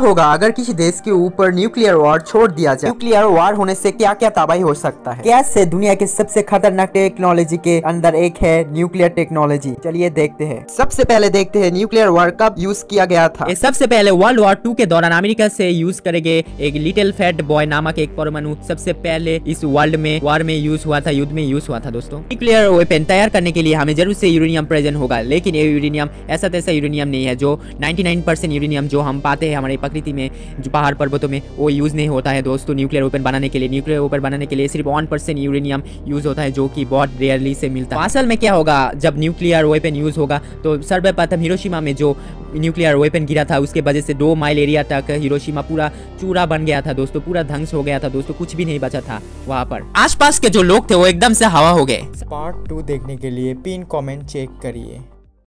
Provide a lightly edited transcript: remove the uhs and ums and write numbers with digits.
होगा अगर किसी देश के ऊपर न्यूक्लियर वॉर छोड़ दिया जाए। न्यूक्लियर वॉर होने से क्या क्या तबाही हो सकता है। गैस से दुनिया के सबसे खतरनाक टेक्नोलॉजी के अंदर एक है न्यूक्लियर टेक्नोलॉजी। चलिए देखते हैं। सबसे पहले देखते हैं न्यूक्लियर वॉर कब यूज किया गया था। सबसे पहले वर्ल्ड वार 2 के दौरान अमेरिका से यूज करे गए एक लिटिल फैट बॉय नामक एक परमाणु सबसे पहले इस वर्ल्ड में वॉर में यूज हुआ था, युद्ध में यूज हुआ था। दोस्तों न्यूक्लियर वेपन तैयार करने के लिए हमें जरूर से यूरेनियम प्रेजेंट होगा, लेकिन ये यूरेनियम ऐसा तैसा यूरेनियम नहीं है। जो 99% यूरेनियम जो हम पाते हैं हमारे प्रकृति में, जो पहाड़ पर्वतों में, वो यूज नहीं होता है दोस्तों। न्यूक्लियर वेपन बनाने के लिए सिर्फ 1% यूरेनियम यूज होता है, जो कि बहुत रेयरली से मिलता है। असल में क्या होगा जब न्यूक्लियर वेपन यूज होगा तो सर्वप्रथम हिरोशिमा में जो न्यूक्लियर वेपन गिरा था उसके वजह से 2 माइल एरिया तक हिरोशिमा पूरा चूरा बन गया था दोस्तों, पूरा ध्वंस हो गया था दोस्तों, कुछ भी नहीं बचा था वहाँ पर। आसपास के जो लोग थे वो एकदम से हवा हो गए। पार्ट 2 देखने के लिए पिन कमेंट चेक करिए।